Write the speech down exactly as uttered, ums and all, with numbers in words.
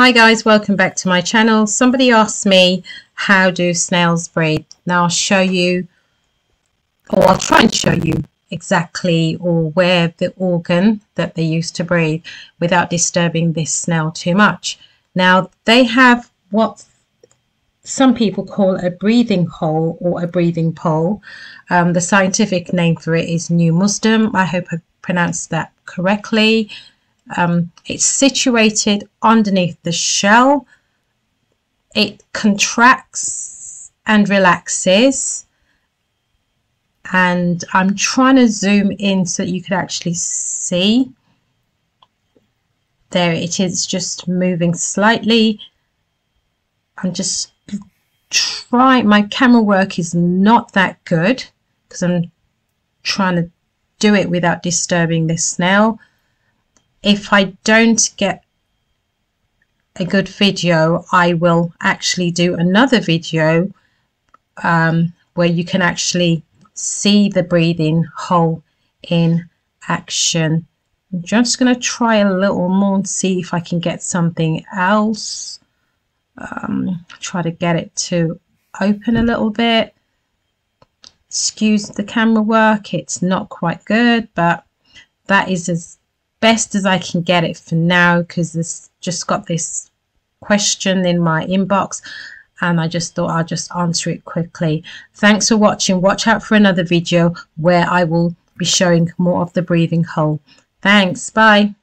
Hi guys, welcome back to my channel. Somebody asked me, how do snails breathe? Now I'll show you, or I'll try and show you exactly or where the organ that they use to breathe without disturbing this snail too much. Now they have what some people call a breathing hole or a breathing pole. Um, the scientific name for it is pneumostome. I hope I pronounced that correctly. Um, it's situated underneath the shell. It contracts and relaxes, and I'm trying to zoom in so that you could actually see. There it is, just moving slightly. I'm just trying, my camera work is not that good because I'm trying to do it without disturbing this snail. If I don't get a good video, I will actually do another video um, where you can actually see the breathing hole in action. I'm just going to try a little more and see if I can get something else. Um, try to get it to open a little bit. Excuse the camera work, it's not quite good, but that is as best as I can get it for now, because this just got this question in my inbox and I just thought I'll just answer it quickly. Thanks for watching. Watch out for another video where I will be showing more of the breathing hole. Thanks, bye.